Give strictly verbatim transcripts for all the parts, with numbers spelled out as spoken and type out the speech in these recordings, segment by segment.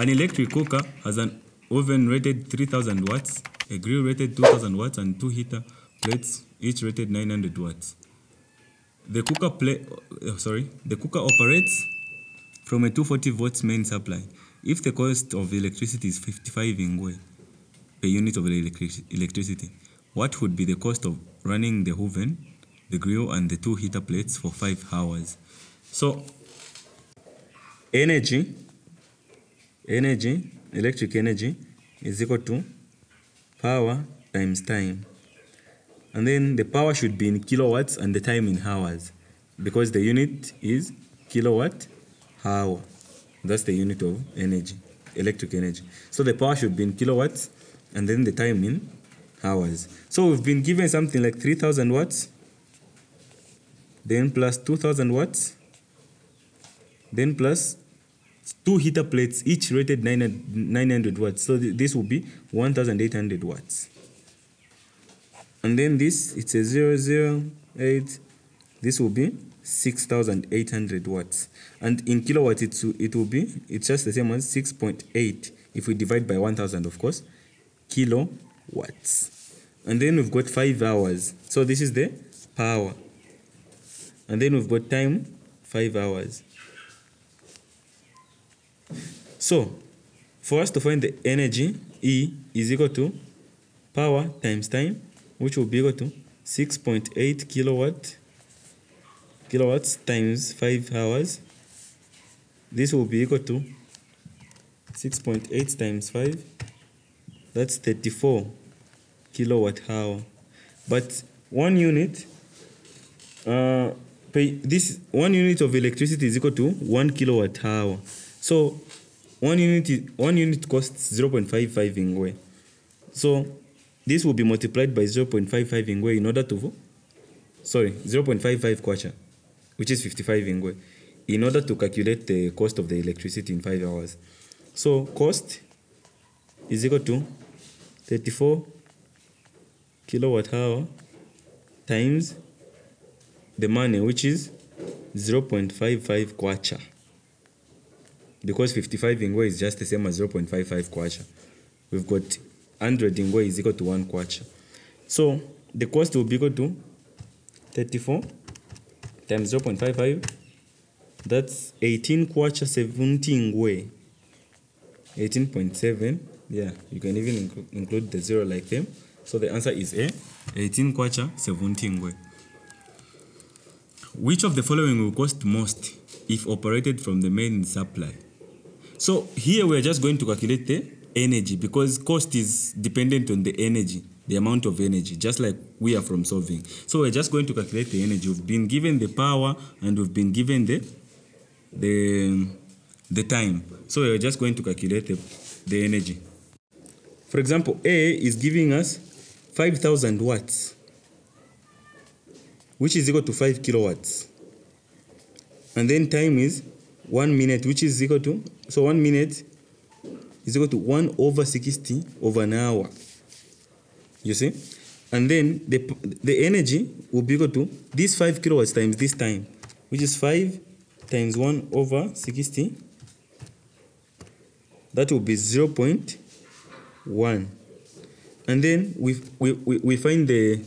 An electric cooker has an oven rated three thousand watts, a grill rated two thousand watts, and two heater plates, each rated nine hundred watts. The cooker play, uh, sorry, the cooker operates from a two hundred forty volts main supply. If the cost of electricity is fifty-five ngwe per unit of electric electricity, what would be the cost of running the oven, the grill, and the two heater plates for five hours? So, energy, energy, electric energy is equal to power times time. And then the power should be in kilowatts and the time in hours, because the unit is kilowatt hour. That's the unit of energy, electric energy. So the power should be in kilowatts and then the time in hours. So we've been given something like three thousand watts, then plus two thousand watts, then plus two heater plates, each rated nine hundred watts. So th this will be one thousand eight hundred watts. And then this, it's a zero zero eight, this will be six thousand eight hundred watts. And in kilowatts, it, it will be, it's just the same as six point eight, if we divide by one thousand, of course, kilowatts. And then we've got five hours. So this is the power. And then we've got time, five hours. So, for us to find the energy, E is equal to power times time, which will be equal to six point eight kilowatt kilowatts times five hours. This will be equal to six point eight times five. That's thirty-four kilowatt hour. But one unit, uh, pay, this one unit of electricity is equal to one kilowatt hour. So one unit one unit costs zero point five five ngwe. So this will be multiplied by zero point five five ngwe in order to, sorry, zero point five five kwacha, which is fifty-five ngwe, in order to calculate the cost of the electricity in five hours. So cost is equal to thirty-four kilowatt hour times the money, which is zero point five five kwacha, because fifty-five ngwe is just the same as zero point five five kwacha. We've got one hundred ngwe is equal to one kwacha. So the cost will be equal to thirty-four times zero point five five. That's eighteen kwacha, seventeen ngwe. eighteen point seven. Yeah, you can even inc include the zero like them. So the answer is A, eighteen kwacha, seventeen ngwe. Which of the following will cost most if operated from the main supply? So here we are just going to calculate the energy, because cost is dependent on the energy, the amount of energy, just like we are from solving. So we're just going to calculate the energy. We've been given the power and we've been given the the, the time. So we're just going to calculate the, the energy. For example, A is giving us five thousand watts, which is equal to five kilowatts. And then time is one minute, which is equal to, so one minute is equal to one over sixty over an hour. You see? And then the, the energy will be equal to this five kilowatts times this time, which is five times one over sixty. That will be zero point one. And then we, we, we, we find the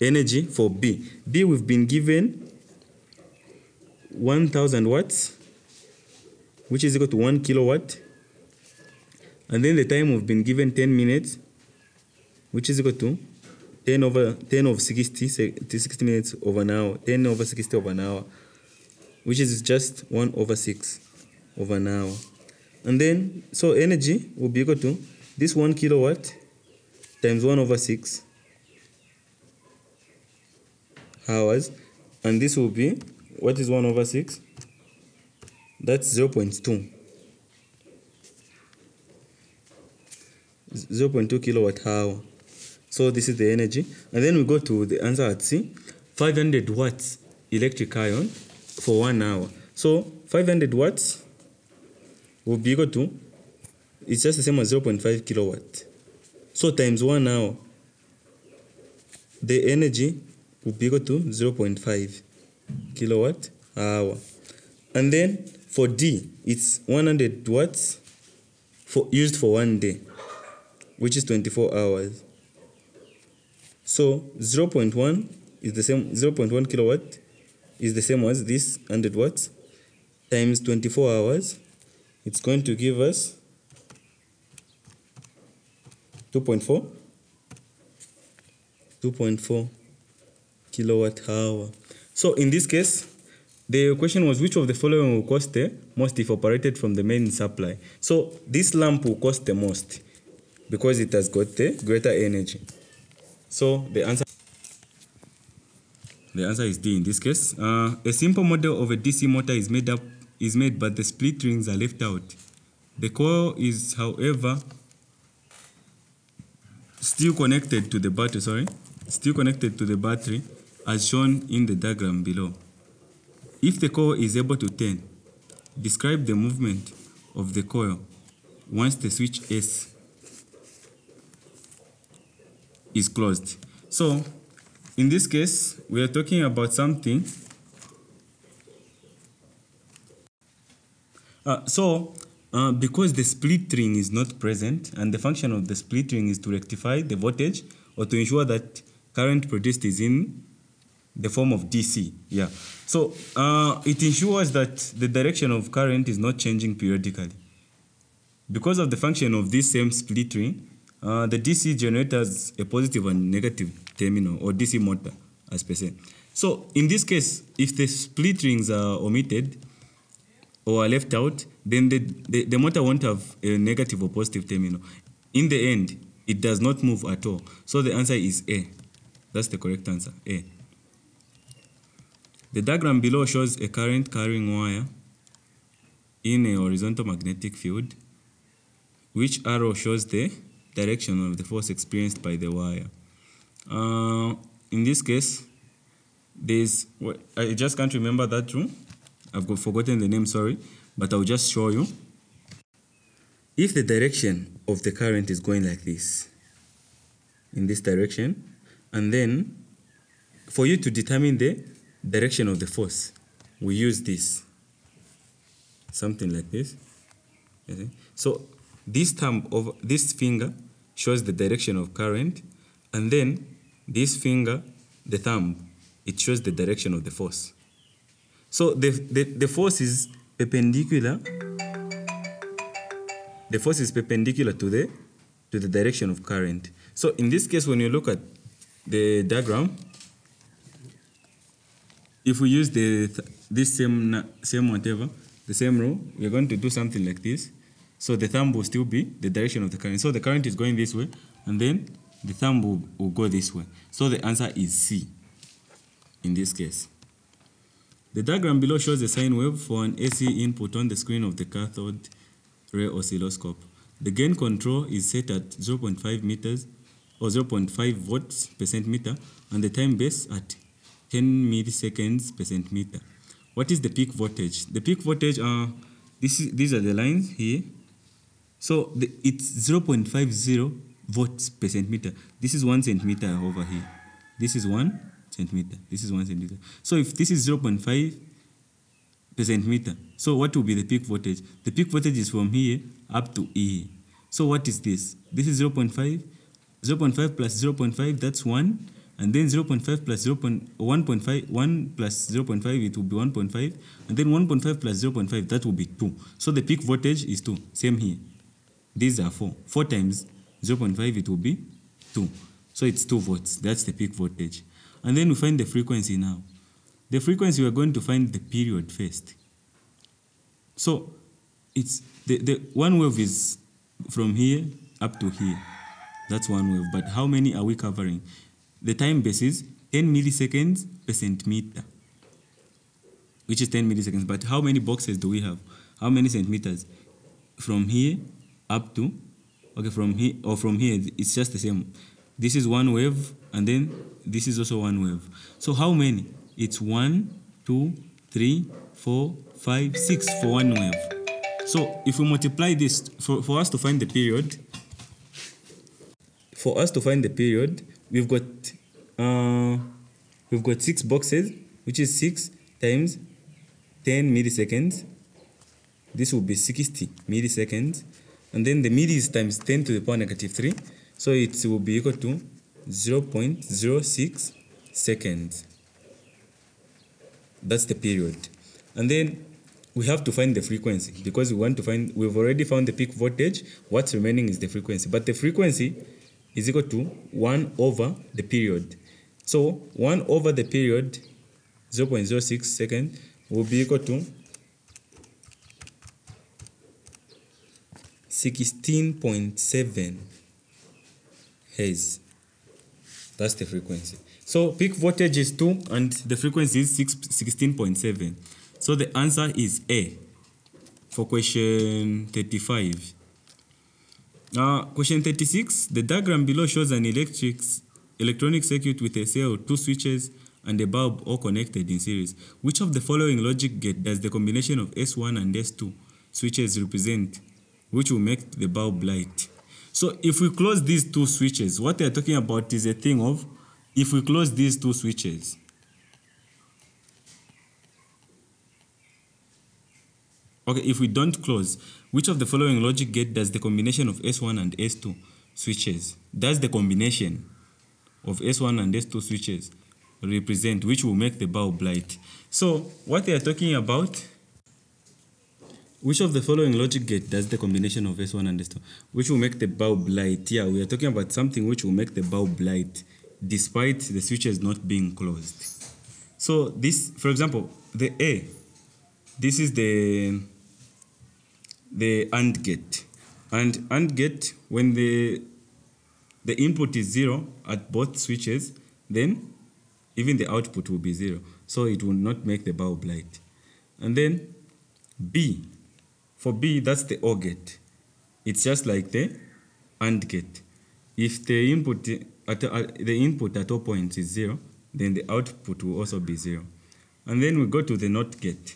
energy for B. B, we've been given one thousand watts, which is equal to one kilowatt. And then the time we've been given ten minutes, which is equal to ten over ten of sixty, sixty minutes over an hour, ten over sixty over an hour, which is just one over six over an hour. And then, so energy will be equal to this one kilowatt times one over six hours. And this will be, what is one over six? That's zero point two. zero point two kilowatt hour. So this is the energy. And then we go to the answer at C, five hundred watts electric iron for one hour. So five hundred watts will be equal to, it's just the same as zero point five kilowatt. So times one hour, the energy will be equal to zero point five kilowatt hour. And then for D, it's one hundred watts for used for one day, which is twenty-four hours. So zero point one is the same, zero point one kilowatt is the same as this one hundred watts times twenty-four hours. It's going to give us two point four kilowatt hour. So in this case, the question was which of the following will cost the most if operated from the main supply. So this lamp will cost the most because it has got the greater energy. So the answer the answer is D in this case. Uh, a simple model of a D C motor is made up is made but the split rings are left out. The coil is however still connected to the battery, sorry, still connected to the battery as shown in the diagram below. If the coil is able to turn, describe the movement of the coil once the switch S is closed. So, in this case, we are talking about something. Uh, so, uh, because the split ring is not present, and the function of the split ring is to rectify the voltage or to ensure that current produced is in the form of D C, yeah. So uh, it ensures that the direction of current is not changing periodically. Because of the function of this same split ring, uh, the D C generator has a positive and negative terminal, or D C motor, as per se. So in this case, if the split rings are omitted or are left out, then the, the, the motor won't have a negative or positive terminal. In the end, it does not move at all. So the answer is A. That's the correct answer, A. The diagram below shows a current carrying wire in a horizontal magnetic field. Which arrow shows the direction of the force experienced by the wire? Uh, in this case, there's, I just can't remember that rule. I've got forgotten the name, sorry, but I'll just show you. If the direction of the current is going like this, in this direction, and then for you to determine the direction of the force, we use this, something like this. Okay. So this thumb of this finger shows the direction of current, and then this finger, the thumb, it shows the direction of the force. So the, the, the force is perpendicular. The force is perpendicular to the to the direction of current. So in this case, when you look at the diagram, if we use the this same same whatever, the same rule, we're going to do something like this. So the thumb will still be the direction of the current. So the current is going this way, and then the thumb will, will go this way. So the answer is C in this case. The diagram below shows a sine wave for an A C input on the screen of the cathode ray oscilloscope. The gain control is set at zero point five meters or zero point five volts per centimeter, and the time base at ten milliseconds per centimeter. What is the peak voltage? The peak voltage, uh, this is, these are the lines here. So the, it's zero point five zero volts per centimeter. This is one centimeter over here. This is one centimeter. This is one centimeter. So if this is zero point five per centimeter, so what will be the peak voltage? The peak voltage is from here up to here. So what is this? This is zero point five. zero point five plus zero point five, that's one. And then zero point five plus zero point one, one plus zero point five, it will be one point five. And then one point five plus zero point five, that will be two. So the peak voltage is two. Same here. These are four. four times zero point five, it will be two. So it's two volts. That's the peak voltage. And then we find the frequency now. The frequency, we are going to find the period first. So it's the, the one wave is from here up to here. That's one wave. But how many are we covering? The time base is ten milliseconds per centimeter, which is ten milliseconds. But how many boxes do we have? How many centimeters? From here up to, okay, from here or from here, it's just the same. This is one wave, and then this is also one wave. So how many? It's one, two, three, four, five, six for one wave. So if we multiply this, for, for us to find the period, for us to find the period, We've got, uh, we've got six boxes, which is six times ten milliseconds. This will be sixty milliseconds. and then the mid is times ten to the power negative three, so it will be equal to zero point zero six seconds. That's the period. And then we have to find the frequency, because we want to find, we've already found the peak voltage, what's remaining is the frequency, but the frequency is equal to one over the period. So one over the period, zero point zero six seconds, will be equal to sixteen point seven hertz. That's the frequency. So peak voltage is two and the frequency is sixteen point seven. So the answer is A for question thirty-five. Uh, question thirty-six. The diagram below shows an electric electronic circuit with a cell, two switches, and a bulb all connected in series. Which of the following logic gate does the combination of S one and S two switches represent, which will make the bulb light? So if we close these two switches, what they are talking about is a thing of, if we close these two switches, okay, if we don't close, which of the following logic gate does the combination of S one and S two switches, does the combination of S one and S two switches represent, which will make the bulb light? So what they are talking about, which of the following logic gate does the combination of S one and S two, which will make the bulb light? Yeah, we are talking about something which will make the bulb light despite the switches not being closed. So this, for example, the A, this is the, the AND gate. And AND gate, when the, the input is zero at both switches, then even the output will be zero. So it will not make the bulb light. And then B, for B, that's the O R gate. It's just like the AND gate. If the input at, uh, the input at all points is zero, then the output will also be zero. And then we go to the NOT gate.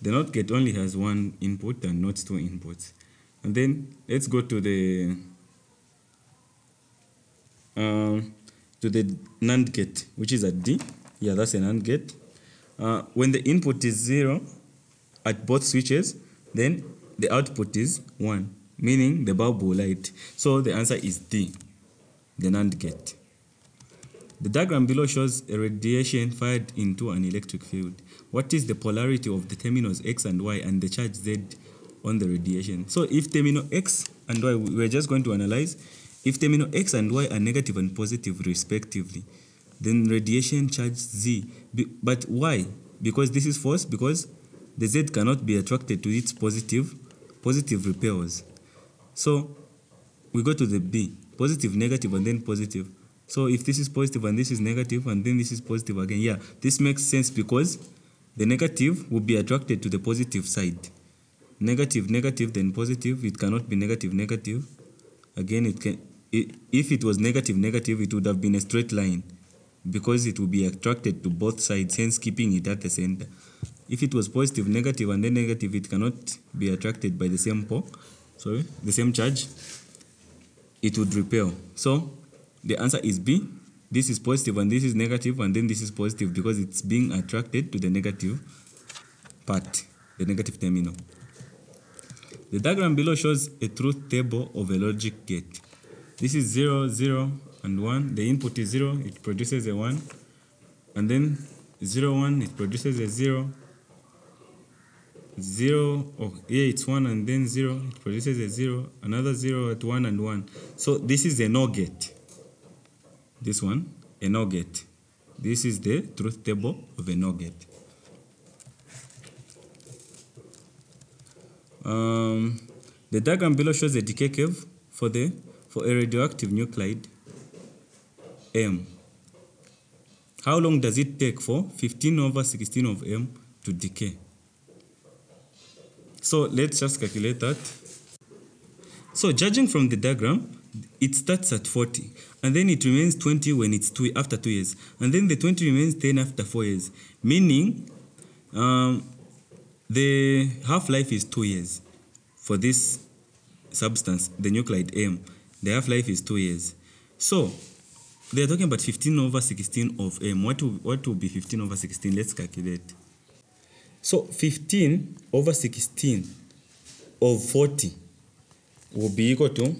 The NOT gate only has one input and not two inputs. And then let's go to the uh, to the NAND gate, which is at D. Yeah, that's a NAND gate. Uh, when the input is zero at both switches, then the output is one, meaning the bulb will light. So the answer is D, the NAND gate. The diagram below shows a radiation fired into an electric field. What is the polarity of the terminals X and Y and the charge Z on the radiation? So if terminal X and Y, we're just going to analyze, if terminal X and Y are negative and positive respectively, then radiation charge Z, but why? Because this is false, because the Z cannot be attracted to its positive, positive repels. So we go to the B, positive, negative, and then positive. So if this is positive and this is negative, and then this is positive again, yeah, this makes sense because the negative will be attracted to the positive side. Negative, negative, then positive, it cannot be negative, negative. Again, it can. It, if it was negative, negative, it would have been a straight line because it would be attracted to both sides, hence keeping it at the center. If it was positive, negative, and then negative, it cannot be attracted by the same pole, sorry, the same charge, it would repel. So the answer is B. This is positive and this is negative, and then this is positive because it's being attracted to the negative part, the negative terminal. The diagram below shows a truth table of a logic gate. This is zero, zero, and one. The input is zero, it produces a one. And then zero, one, it produces a zero. zero, oh, yeah, it's one and then zero, it produces a zero, another zero at one and one. So this is a NOR gate. This one, a NOR gate. This is the truth table of a NOR gate. Um, the diagram below shows a decay curve for, the, for a radioactive nuclide M. How long does it take for fifteen over sixteen of M to decay? So let's just calculate that. So judging from the diagram, it starts at forty, and then it remains twenty when it's two, after two years, and then the twenty remains ten after four years, meaning um, the half-life is two years for this substance, the nuclide M. The half-life is two years. So they're talking about fifteen over sixteen of M. What will, what will be fifteen over sixteen? Let's calculate. So fifteen over sixteen of forty will be equal to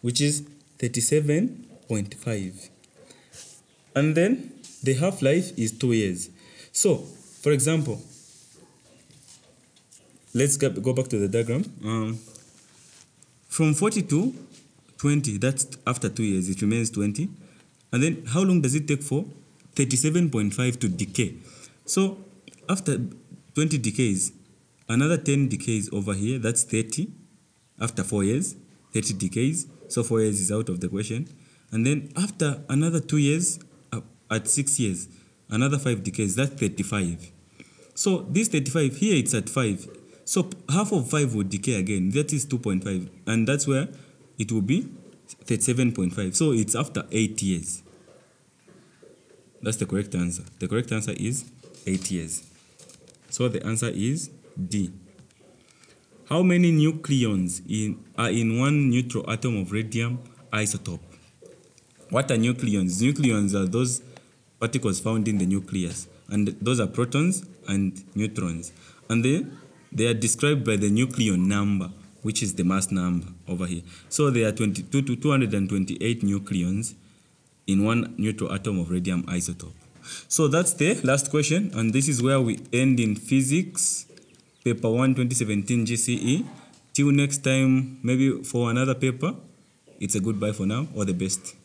which is thirty-seven point five, and then the half-life is two years. So for example, let's go back to the diagram. Um, from forty to twenty, that's after two years, it remains twenty. And then how long does it take for thirty-seven point five to decay? So after twenty decays, another ten decays over here, that's thirty. After four years, thirty decays. So four years is out of the question. And then after another two years, uh, at six years, another five decays, that's thirty-five. So this thirty-five, here it's at five. So half of five will decay again, that is two point five. And that's where it will be thirty-seven point five. So it's after eight years. That's the correct answer. The correct answer is eight years. So the answer is D. How many nucleons in, are in one neutral atom of radium isotope? What are nucleons? Nucleons are those particles found in the nucleus. And those are protons and neutrons. And they, they are described by the nucleon number, which is the mass number over here. So there are twenty-two to two hundred twenty-eight nucleons in one neutral atom of radium isotope. So that's the last question, and this is where we end in physics, paper one, twenty seventeen G C E. Till next time, maybe for another paper, it's a goodbye for now, all the best.